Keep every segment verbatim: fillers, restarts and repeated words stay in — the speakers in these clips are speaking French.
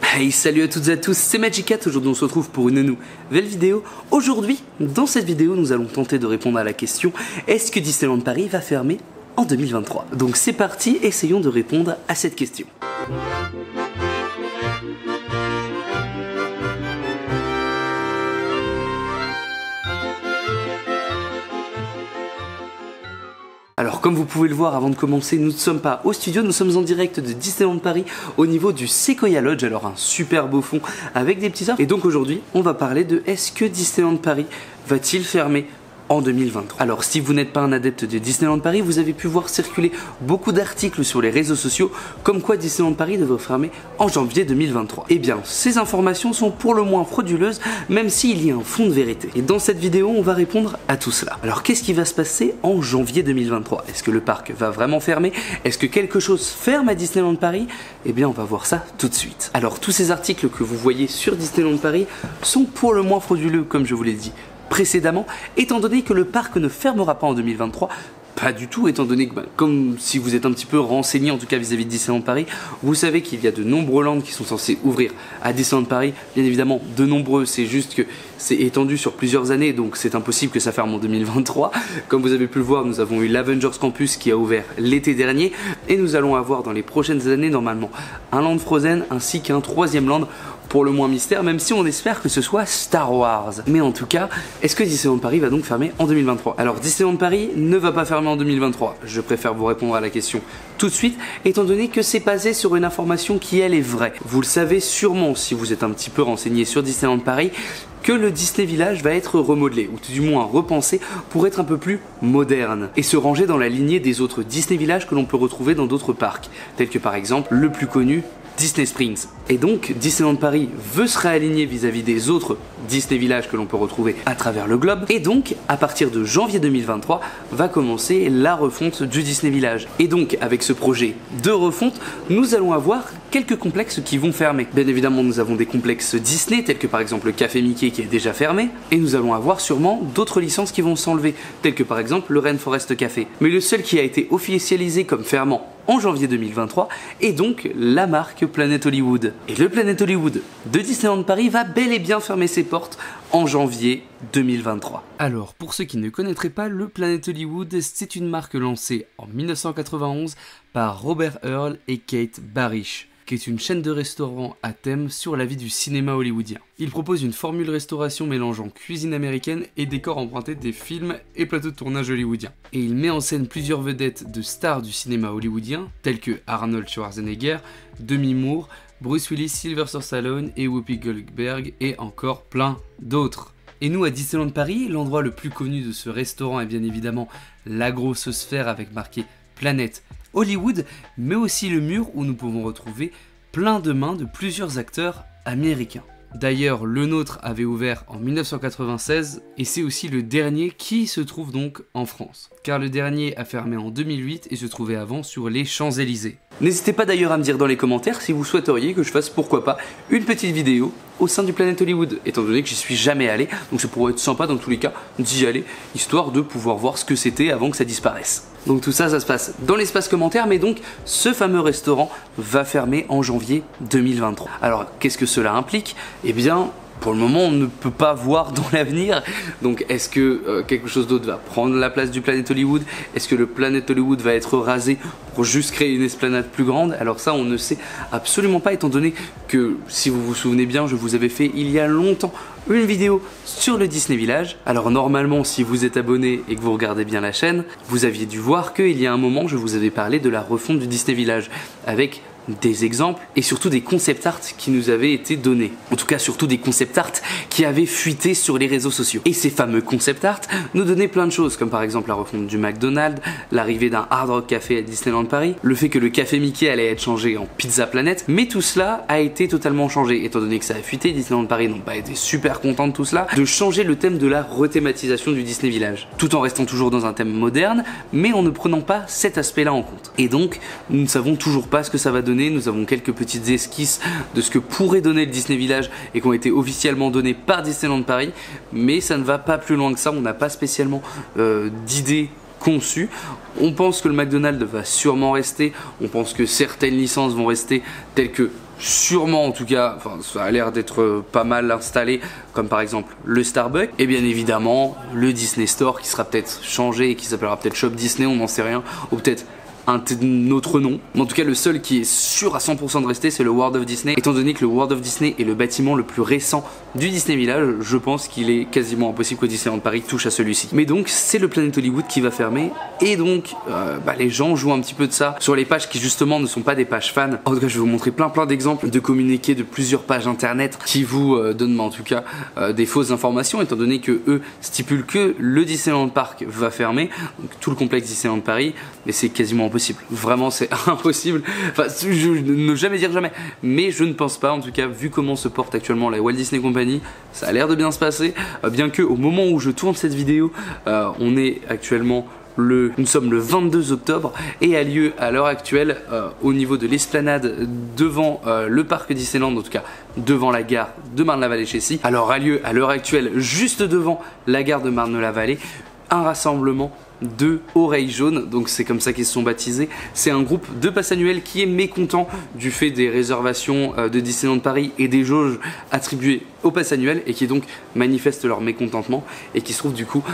Hey, salut à toutes et à tous, c'est Magicat. Aujourd'hui on se retrouve pour une nouvelle vidéo. Aujourd'hui, dans cette vidéo, nous allons tenter de répondre à la question: est-ce que Disneyland Paris va fermer en deux mille vingt-trois? Donc c'est parti, essayons de répondre à cette question. Alors comme vous pouvez le voir, avant de commencer, nous ne sommes pas au studio, nous sommes en direct de Disneyland Paris au niveau du Sequoia Lodge, alors un super beau fond avec des petits arbres. Et donc aujourd'hui, on va parler de est-ce que Disneyland Paris va-t-il fermer en deux mille vingt-trois. Alors si vous n'êtes pas un adepte de Disneyland Paris, vous avez pu voir circuler beaucoup d'articles sur les réseaux sociaux comme quoi Disneyland Paris devrait fermer en janvier deux mille vingt-trois. Et bien ces informations sont pour le moins frauduleuses, même s'il y a un fond de vérité. Et dans cette vidéo, on va répondre à tout cela. Alors qu'est-ce qui va se passer en janvier deux mille vingt-trois? Est-ce que le parc va vraiment fermer? Est-ce que quelque chose ferme à Disneyland Paris? Eh bien on va voir ça tout de suite. Alors tous ces articles que vous voyez sur Disneyland Paris sont pour le moins frauduleux, comme je vous l'ai dit précédemment, étant donné que le parc ne fermera pas en deux mille vingt-trois, pas du tout, étant donné que, bah, comme si vous êtes un petit peu renseigné en tout cas vis-à-vis de Disneyland Paris, vous savez qu'il y a de nombreux lands qui sont censés ouvrir à Disneyland Paris, bien évidemment de nombreux, c'est juste que c'est étendu sur plusieurs années, donc c'est impossible que ça ferme en deux mille vingt-trois. Comme vous avez pu le voir, nous avons eu l'Avengers Campus qui a ouvert l'été dernier, et nous allons avoir dans les prochaines années normalement un land Frozen ainsi qu'un troisième land, pour le moins mystère, même si on espère que ce soit Star Wars. Mais en tout cas, est-ce que Disneyland Paris va donc fermer en deux mille vingt-trois? Alors Disneyland Paris ne va pas fermer en deux mille vingt-trois, je préfère vous répondre à la question tout de suite, étant donné que c'est basé sur une information qui elle est vraie. Vous le savez sûrement si vous êtes un petit peu renseigné sur Disneyland Paris, que le Disney Village va être remodelé, ou du moins repensé pour être un peu plus moderne et se ranger dans la lignée des autres Disney Village que l'on peut retrouver dans d'autres parcs, tels que par exemple le plus connu Disney Springs. Et donc Disneyland Paris veut se réaligner vis-à-vis des autres Disney Village que l'on peut retrouver à travers le globe, et donc à partir de janvier deux mille vingt-trois va commencer la refonte du Disney Village. Et donc avec ce projet de refonte, nous allons avoir quelques complexes qui vont fermer. Bien évidemment, nous avons des complexes Disney tels que par exemple le Café Mickey qui est déjà fermé, et nous allons avoir sûrement d'autres licences qui vont s'enlever, telles que par exemple le Rainforest Café. Mais le seul qui a été officialisé comme fermant en janvier deux mille vingt-trois est donc la marque Planet Hollywood. Et le Planet Hollywood de Disneyland Paris va bel et bien fermer ses portes en janvier deux mille vingt-trois. Alors pour ceux qui ne connaîtraient pas, le Planet Hollywood, c'est une marque lancée en mille neuf cent quatre-vingt-onze par Robert Earl et Kate Barish, qui est une chaîne de restaurants à thème sur la vie du cinéma hollywoodien. Il propose une formule restauration mélangeant cuisine américaine et décors empruntés des films et plateaux de tournage hollywoodiens. Et il met en scène plusieurs vedettes de stars du cinéma hollywoodien, telles que Arnold Schwarzenegger, Demi Moore, Bruce Willis, Sylvester Stallone et Whoopi Goldberg, et encore plein d'autres. Et nous à Disneyland Paris, l'endroit le plus connu de ce restaurant est bien évidemment la grosse sphère avec marqué Planète Hollywood, mais aussi le mur où nous pouvons retrouver plein de mains de plusieurs acteurs américains. D'ailleurs, le nôtre avait ouvert en mille neuf cent quatre-vingt-seize, et c'est aussi le dernier qui se trouve donc en France, car le dernier a fermé en deux mille huit et se trouvait avant sur les Champs-Elysées. N'hésitez pas d'ailleurs à me dire dans les commentaires si vous souhaiteriez que je fasse, pourquoi pas, une petite vidéo au sein du Planet Hollywood, étant donné que j'y suis jamais allé, donc ça pourrait être sympa dans tous les cas d'y aller, histoire de pouvoir voir ce que c'était avant que ça disparaisse. Donc tout ça, ça se passe dans l'espace commentaire, mais donc ce fameux restaurant va fermer en janvier deux mille vingt-trois. Alors qu'est-ce que cela implique? Eh bien, pour le moment, on ne peut pas voir dans l'avenir. Donc est-ce que euh, quelque chose d'autre va prendre la place du Planet Hollywood? Est-ce que le Planet Hollywood va être rasé pour juste créer une esplanade plus grande? Alors ça, on ne sait absolument pas, étant donné que, si vous vous souvenez bien, je vous avais fait il y a longtemps une vidéo sur le Disney Village. Alors normalement, si vous êtes abonné et que vous regardez bien la chaîne, vous aviez dû voir qu'il y a un moment, je vous avais parlé de la refonte du Disney Village avec des exemples et surtout des concept art qui nous avaient été donnés. En tout cas, surtout des concept art qui avaient fuité sur les réseaux sociaux. Et ces fameux concept art nous donnaient plein de choses, comme par exemple la refonte du McDonald's, l'arrivée d'un Hard Rock Café à Disneyland Paris, le fait que le Café Mickey allait être changé en Pizza Planet, mais tout cela a été totalement changé. Étant donné que ça a fuité, Disneyland Paris n'ont pas été super contents de tout cela, de changer le thème de la rethématisation du Disney Village, tout en restant toujours dans un thème moderne, mais en ne prenant pas cet aspect-là en compte. Et donc, nous ne savons toujours pas ce que ça va donner. Nous avons quelques petites esquisses de ce que pourrait donner le Disney Village et qui ont été officiellement données par Disneyland Paris, mais ça ne va pas plus loin que ça. On n'a pas spécialement euh, d'idées conçues. On pense que le McDonald's va sûrement rester, on pense que certaines licences vont rester, telles que sûrement en tout cas, enfin ça a l'air d'être pas mal installé, comme par exemple le Starbucks et bien évidemment le Disney Store qui sera peut-être changé et qui s'appellera peut-être Shop Disney, on n'en sait rien, ou peut-être un autre nom. En tout cas le seul qui est sûr à cent pour cent de rester c'est le World of Disney, étant donné que le World of Disney est le bâtiment le plus récent du Disney Village, je pense qu'il est quasiment impossible que Disneyland Paris touche à celui-ci. Mais donc c'est le Planet Hollywood qui va fermer et donc euh, bah, les gens jouent un petit peu de ça sur les pages qui justement ne sont pas des pages fans. En tout cas je vais vous montrer plein plein d'exemples de communiqués de plusieurs pages internet qui vous euh, donnent en tout cas euh, des fausses informations, étant donné que eux stipulent que le Disneyland Park va fermer, donc tout le complexe Disneyland Paris, mais c'est quasiment impossible. Vraiment c'est impossible, enfin je, ne jamais dire jamais, mais je ne pense pas en tout cas vu comment se porte actuellement la Walt Disney Company, ça a l'air de bien se passer, euh, bien que au moment où je tourne cette vidéo euh, on est actuellement le, nous sommes le vingt-deux octobre et a lieu à l'heure actuelle euh, au niveau de l'esplanade devant euh, le parc Disneyland, en tout cas devant la gare de Marne-la-Vallée Chessy, alors a lieu à l'heure actuelle juste devant la gare de Marne-la-Vallée un rassemblement de Oreilles Jaunes, donc c'est comme ça qu'ils se sont baptisés. C'est un groupe de pass annuels qui est mécontent du fait des réservations de Disneyland Paris et des jauges attribuées au pass annuel et qui donc manifestent leur mécontentement et qui se trouvent du coup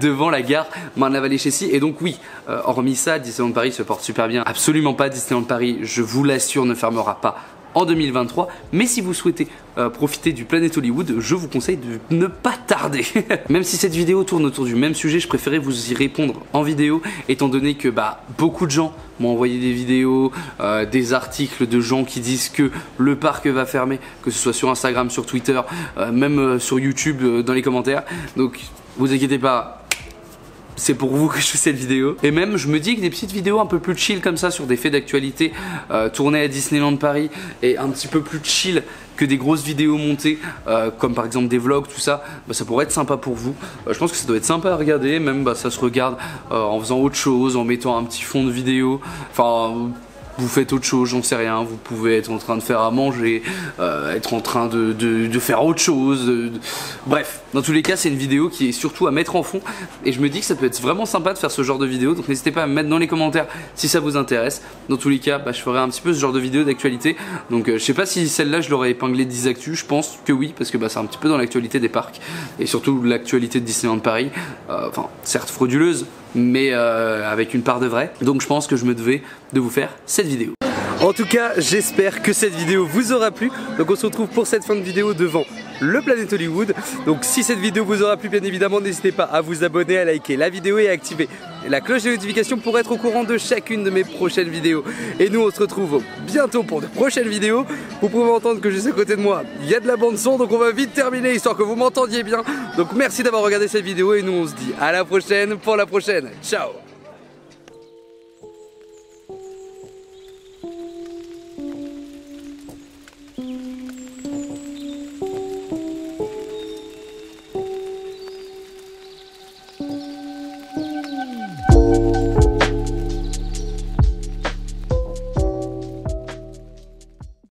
devant la gare Marne-la-Vallée Chessy. Et donc oui, euh, hormis ça, Disneyland Paris se porte super bien. Absolument pas, Disneyland Paris, je vous l'assure, ne fermera pas en deux mille vingt-trois, mais si vous souhaitez euh, profiter du Planet Hollywood, je vous conseille de ne pas tarder. Même si cette vidéo tourne autour du même sujet, je préférais vous y répondre en vidéo, étant donné que bah, beaucoup de gens m'ont envoyé des vidéos, euh, des articles de gens qui disent que le parc va fermer, que ce soit sur Instagram, sur Twitter, euh, même euh, sur YouTube, euh, dans les commentaires. Donc, vous inquiétez pas, c'est pour vous que je fais cette vidéo. Et même je me dis que des petites vidéos un peu plus chill comme ça sur des faits d'actualité euh, tournées à Disneyland Paris et un petit peu plus chill que des grosses vidéos montées euh, comme par exemple des vlogs, tout ça, bah, ça pourrait être sympa pour vous. Euh, je pense que ça doit être sympa à regarder, même bah, ça se regarde euh, en faisant autre chose, en mettant un petit fond de vidéo, enfin vous faites autre chose, j'en sais rien, vous pouvez être en train de faire à manger, euh, être en train de, de, de faire autre chose, de, de... bref, dans tous les cas c'est une vidéo qui est surtout à mettre en fond et je me dis que ça peut être vraiment sympa de faire ce genre de vidéo, donc n'hésitez pas à me mettre dans les commentaires si ça vous intéresse. Dans tous les cas bah, je ferai un petit peu ce genre de vidéo d'actualité, donc euh, je sais pas si celle-là je l'aurais épinglée dix actus, je pense que oui parce que bah, c'est un petit peu dans l'actualité des parcs et surtout l'actualité de Disneyland Paris, euh, enfin certes frauduleuse mais euh, avec une part de vrai, donc je pense que je me devais de vous faire cette vidéo. En tout cas j'espère que cette vidéo vous aura plu, donc on se retrouve pour cette fin de vidéo devant le Planet Hollywood. Donc si cette vidéo vous aura plu, bien évidemment n'hésitez pas à vous abonner, à liker la vidéo et à activer la cloche de notification pour être au courant de chacune de mes prochaines vidéos. Et nous on se retrouve bientôt pour de prochaines vidéos. Vous pouvez entendre que juste à côté de moi il y a de la bande son, donc on va vite terminer histoire que vous m'entendiez bien. Donc merci d'avoir regardé cette vidéo et nous on se dit à la prochaine pour la prochaine. Ciao. Thank you.